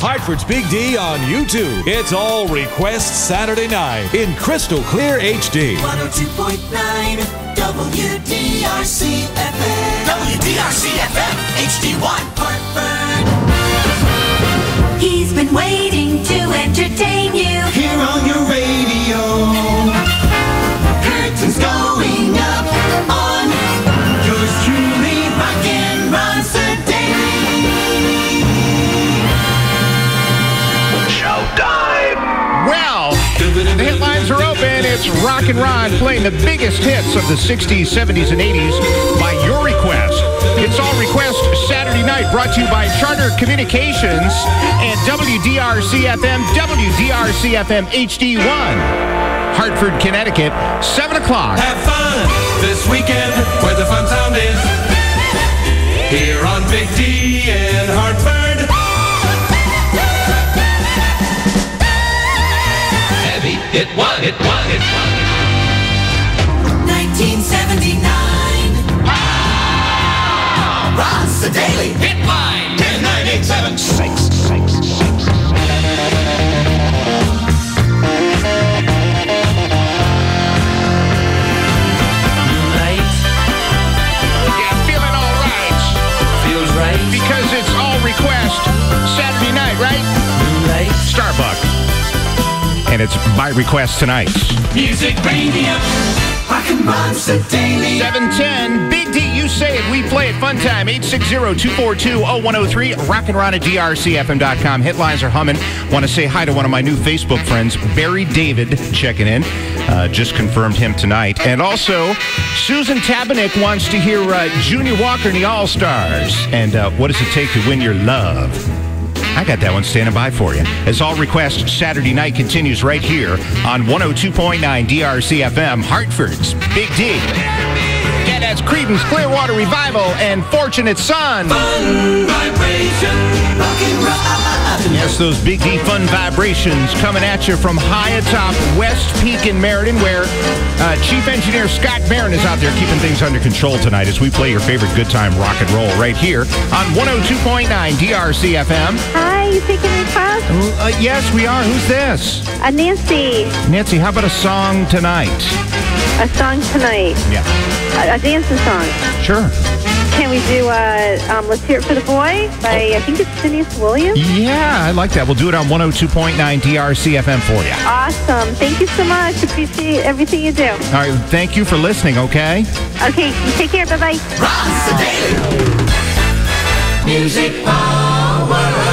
Hartford's Big D on YouTube. It's All Requests Saturday night in crystal clear HD. 102.9 WDRC FM. WDRC FM HD1 Hartford. He's been waiting to entertain you here on your radio. Curtains going up on yours truly, rockin' Ron Sedaille. Showtime! Well, the headlines are open. It's Rock and Ron playing the biggest hits of the 60s, 70s, and 80s by your request. It's All Request Saturday night, brought to you by Charter Communications and WDRC-FM, WDRC-FM HD1, Hartford, Connecticut, 7 o'clock. Have fun this weekend where the fun sound is here on Big D and Hartford. It won. 1979. Ah! Ron Sedaille. Hit line. 10, 9, 8, 7. Six. Blue light. Yeah, feeling all right. Feels right. Because it's All Request Saturday night, right? Blue light. Starbucks. And it's by request tonight. Music Radio, Rock and Ron Sedaille. 7:10, Big D, you say it, we play it. Fun time, 860-242-0103, rockandron at drcfm.com. Headlines are humming. Want to say hi to one of my new Facebook friends, Barry David, checking in. Just confirmed him tonight. And also, Susan Tabinick wants to hear Junior Walker and the All Stars. And what does it take to win your love? I got that one standing by for you. As All Requests Saturday night continues right here on 102.9 DRC-FM, Hartford's Big D. And that's Creedence Clearwater Revival and Fortunate Son. Fun vibration, rock and roll. Yes, those Big D fun vibrations coming at you from high atop West Peak in Meriden, where Chief Engineer Scott Barron is out there keeping things under control tonight as we play your favorite good time rock and roll right here on 102.9 DRC-FM. Hi, you picking me up? Yes, we are. Who's this? Nancy. Nancy, how about a song tonight? A song tonight. Yeah. A dancing song. Sure. Can we do Let's Hear It for the Boy by, I think it's Denise Williams? Yeah, I like that. We'll do it on 102.9 DRC-FM for you. Awesome. Thank you so much. Appreciate everything you do. All right. Thank you for listening, okay? Okay. You take care. Bye-bye. Ron Sedaille. Music Power.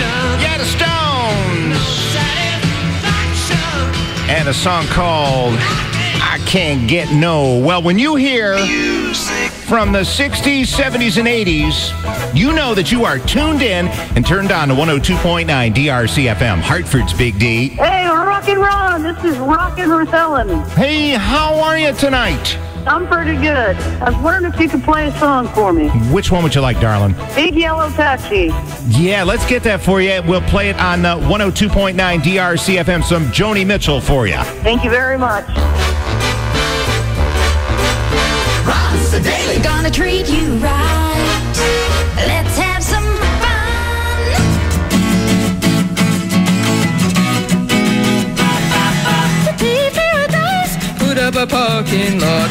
Yeah, the Stones. And a song called I Can't Get No. Well, when you hear from the 60s, 70s, and 80s, you know that you are tuned in and turned on to 102.9 DRC-FM, Hartford's Big D. Hey, Rock and Ron, this is Rockin' with Ellen. Hey, how are you tonight? I'm pretty good. I was wondering if you could play a song for me. Which one would you like, darling? Big Yellow Taxi. Yeah, let's get that for you. We'll play it on 102.9 DRC-FM. Some Joni Mitchell for you. Thank you very much. Ron Sedaille. Gonna treat you right. Let's have some fun. Pay for those. Put up a parking lot.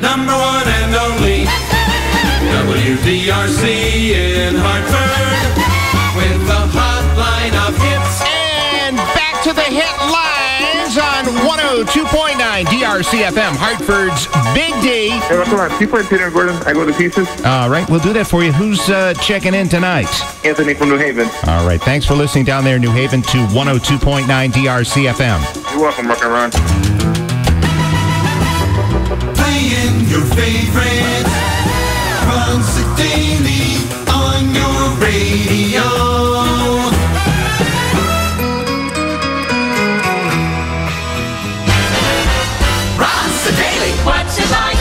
Number one and only WDRC in Hartford with the hotline of hits. And back to the hit lines on 102.9 DRC-FM, Hartford's Big D. Hey, what's going on? Do you play Peter and Gordon, I Go to Pieces? All right, we'll do that for you. Who's checking in tonight? Anthony from New Haven. All right, thanks for listening down there in New Haven to 102.9 DRC-FM. You're welcome, Rock and Ron. Playing your favorite Ron Sedaille on your radio. Ron Sedaille, what's it like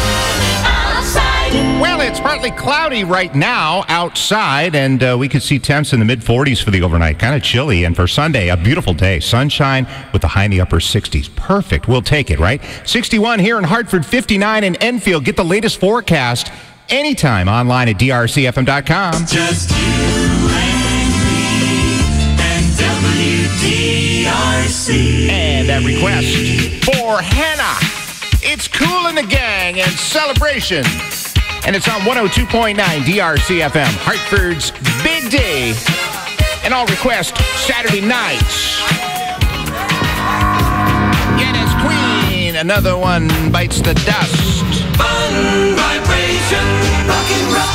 outside? Well, it's partly cloudy right now outside, and we could see temps in the mid-40s for the overnight. Kind of chilly. And for Sunday, a beautiful day. Sunshine with the high in the upper 60s. Perfect. We'll take it, right? 61 here in Hartford, 59 in Enfield. Get the latest forecast anytime online at drcfm.com. Just you and me and WDRC. And that request for Hannah. It's Cool in the Gang and Celebration. And it's on 102.9 DRCFM, Hartford's Big Day. And I'll request Saturday nights. Get us Queen. Another one bites the dust. Fun Vibration, rock and roll.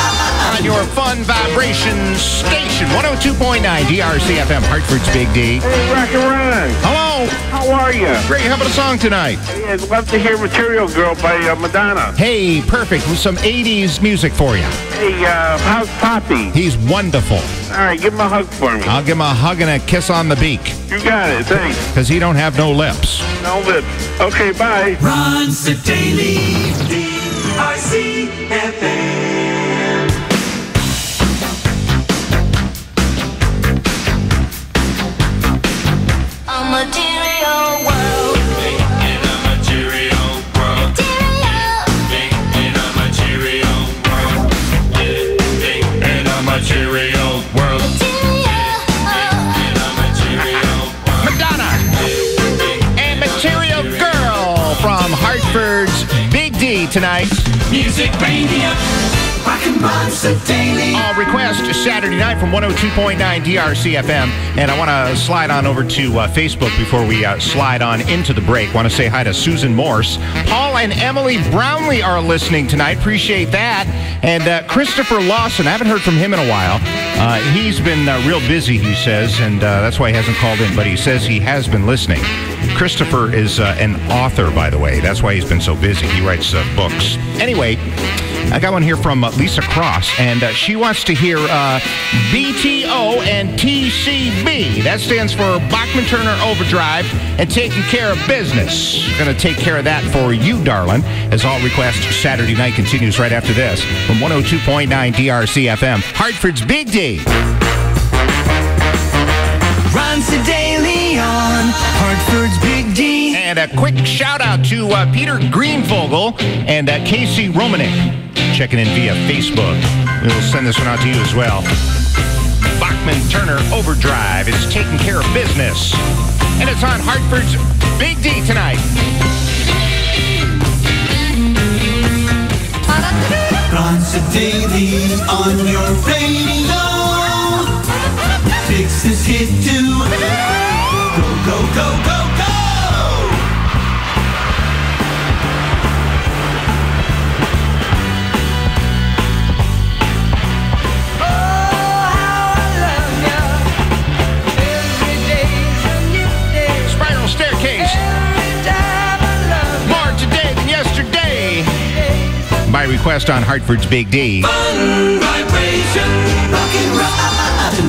On your Fun Vibration station, 102.9 DRCFM, Hartford's Big D. Hey, Rock and Ron. Hello. How are you? Great. How about a song tonight? Hey, I'd love to hear Material Girl by Madonna. Hey, perfect. With some 80s music for you. Hey, how's Poppy? He's wonderful. All right, give him a hug for me. I'll give him a hug and a kiss on the beak. You got it. Thanks. Because he don't have no lips. No lips. Okay, bye. Ron Sedaille. RCFM. A material world. Big in a material world. Big in a material world. Big in a material world. In a material world. Madonna and Material Girl from Hartford's Big D tonight. Music Radio, Rock and Ron Sedaille. I'll request Saturday night from 102.9 DRCFM. And I want to slide on over to Facebook before we slide on into the break. Want to say hi to Susan Morse. Paul and Emily Brownlee are listening tonight. Appreciate that. And Christopher Lawson, I haven't heard from him in a while. He's been real busy, he says, and that's why he hasn't called in. But he says he has been listening. Christopher is an author, by the way. That's why he's been so busy. He writes books. Anyway, I got one here from Lisa Cross, and she wants to hear BTO and TCB. That stands for Bachman Turner Overdrive and Taking Care of Business. We're going to take care of that for you, darling, as All Request Saturday Night continues right after this from 102.9 DRCFM, Hartford's Big D. Ron Sedaille on Hartford's Big D. And a quick shout-out to Peter Greenfogel and Casey Romanek checking in via Facebook. We'll send this one out to you as well. Bachman Turner Overdrive is Taking Care of Business. And it's on Hartford's Big D tonight. Ron Sedaille on your radio. Fix this hit to go, go, go, go, go. Oh, how I love you. Every day's a new day. Spiral Staircase. Every time I love you. More today than yesterday. By request on Hartford's Big D. Fun Vibration, rock and roll.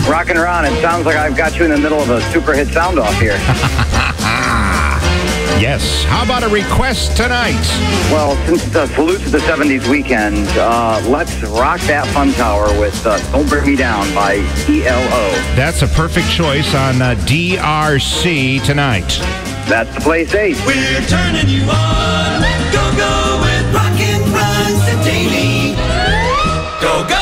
Rockin' around, it sounds like I've got you in the middle of a super hit sound off here. Yes. How about a request tonight? Well, since the Salute to the 70s weekend, let's rock that fun tower with Don't Bring Me Down by ELO. That's a perfect choice on DRC tonight. That's the place 8. We're turning you on. Let's go with Rockin' Ron Sedaille. Go, go.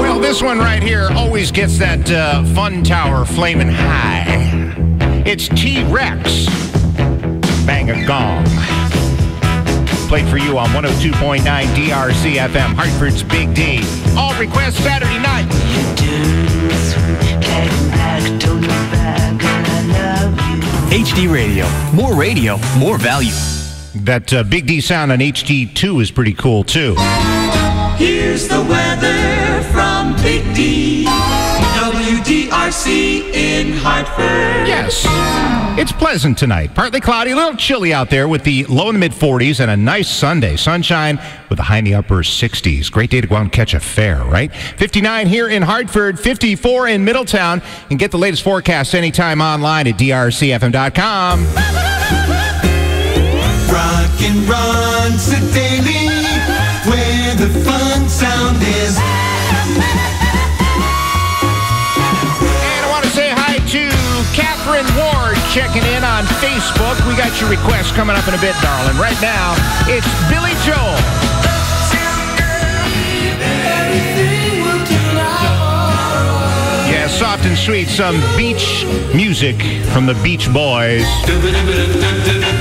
Well, this one right here always gets that fun tower flaming high. It's T-Rex. Bang a gong. Played for you on 102.9 DRCFM, Hartford's Big D. All requests Saturday night. You do this, came back, don't look back, and I love you. HD radio, more value. That Big D sound on HD2 is pretty cool, too. Here's the weather from Big D. WD. WDRC in Hartford. Yes. It's pleasant tonight. Partly cloudy, a little chilly out there with the low in the mid-40s and a nice Sunday. Sunshine with a high in the upper 60s. Great day to go out and catch a fair, right? 59 here in Hartford, 54 in Middletown. And get the latest forecast anytime online at drcfm.com. Rock and Ron Sedaille, where the fun sound is. Ward checking in on Facebook. We got your request coming up in a bit, darling. Right now, it's Billy Joel. Yeah, soft and sweet, some beach music from the Beach Boys.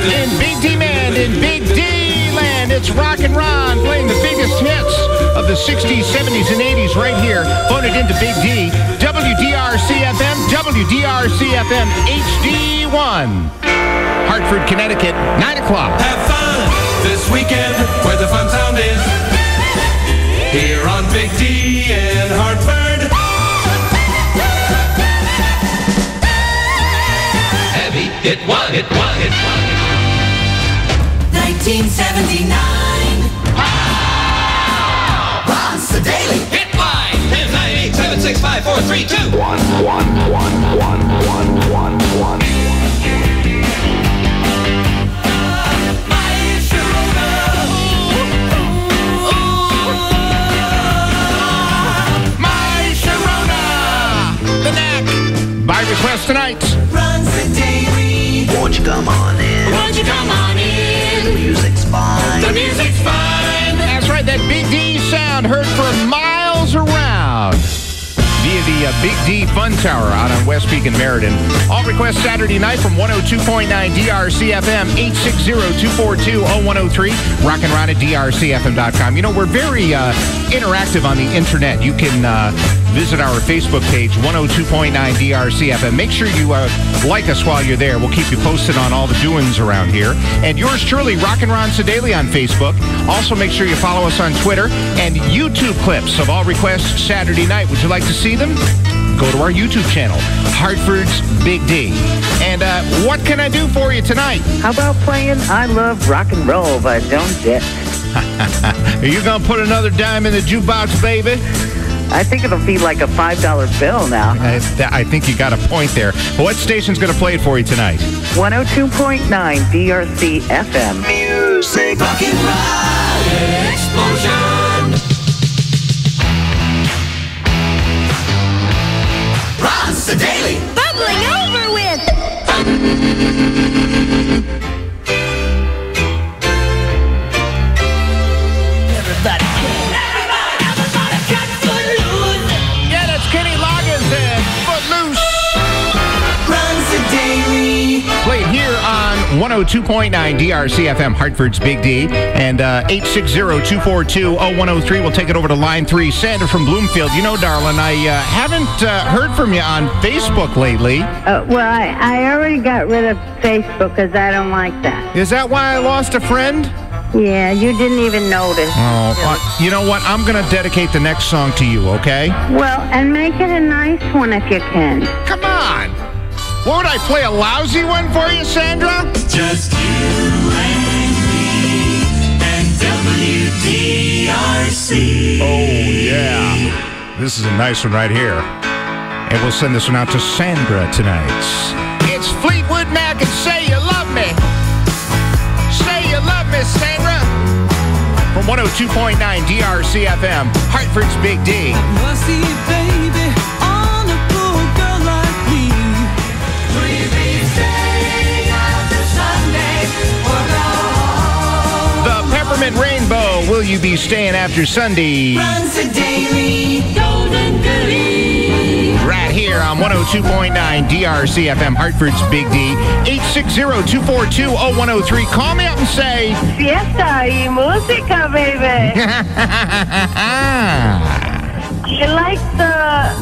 In Big D Man, in Big D Land, it's Rock and Ron playing the biggest hits of the 60s, 70s, and 80s right here. Phone it into Big D. WDRC-FM, WDRC-FM HD1. Hartford, Connecticut, 9 o'clock. Have fun this weekend where the fun sound is. Here on Big D in Hartford. Heavy, hit one, hit one, hit one. 1979. Daily hit by 1098765432 1 1 1 1 1 1 1 1 1. My Sharona, the neck by request tonight. Runs the daily. Won't you come on in? Won't you come on in? The music's fine. The music's fine. That's right. That Big D sound heard for miles around via the Big D Fun Tower out on West Peak and Meriden. All requests Saturday night from 102.9 DRC-FM, 860-242-0103, rockin' at drcfm.com. You know, we're very interactive on the internet. You can visit our Facebook page, 102.9 DRC-FM. Make sure you like us while you're there. We'll keep you posted on all the doings around here. And yours truly, Rockin' Ron Sedaille on Facebook. Also, make sure you follow us on Twitter. And YouTube clips of all requests Saturday night. Would you like to see them? Go to our YouTube channel, Hartford's Big D. And what can I do for you tonight? How about playing I Love Rock and Roll by Joan Jett? Are you going to put another dime in the jukebox, baby? I think it'll be like a $5 bill now. I think you got a point there. What station's going to play it for you tonight? 102.9 DRC FM. Music, rock and roll, explosion. Ron Sedaille, bubbling over with. Played here on 102.9 DRC-FM, Hartford's Big D, and 860-242-0103. We'll take it over to line 3. Sandra from Bloomfield. You know, darling, I haven't heard from you on Facebook lately. Well, I already got rid of Facebook because I don't like that. Is that why I lost a friend? Yeah, you didn't even notice. Oh, you know what? I'm going to dedicate the next song to you, okay? Well, and make it a nice one if you can. Come on. Won't I play a lousy one for you, Sandra? Just you and me and WDRC. Oh, yeah. This is a nice one right here. And we'll send this one out to Sandra tonight. It's Fleetwood Mac and Say You Love Me. Say You Love Me, Sandra. From 102.9 DRC-FM, Hartford's Big D. Mercy, baby. Rainbow, will you be staying after Sunday? Runs the daily golden goodie. Right here on 102.9 DRC-FM, Hartford's Big D. 860-242-0103. Call me up and say, Fiesta y música, baby.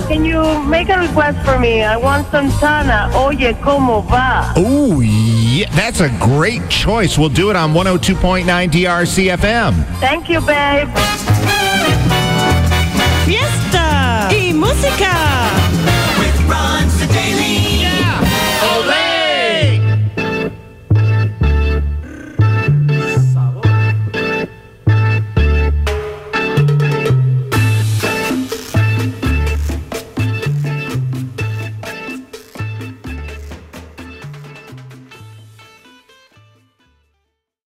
Can you make a request for me? I want Santana, Oye, Como Va. Oh, yeah, that's a great choice. We'll do it on 102.9 DRC-FM. Thank you, babe. Fiesta y música. Ron